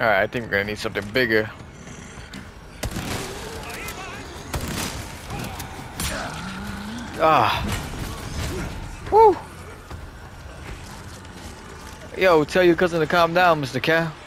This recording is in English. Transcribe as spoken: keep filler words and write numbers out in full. Alright, I think we're gonna need something bigger. Ah. Woo! Yo, tell your cousin to calm down, Mister Cal.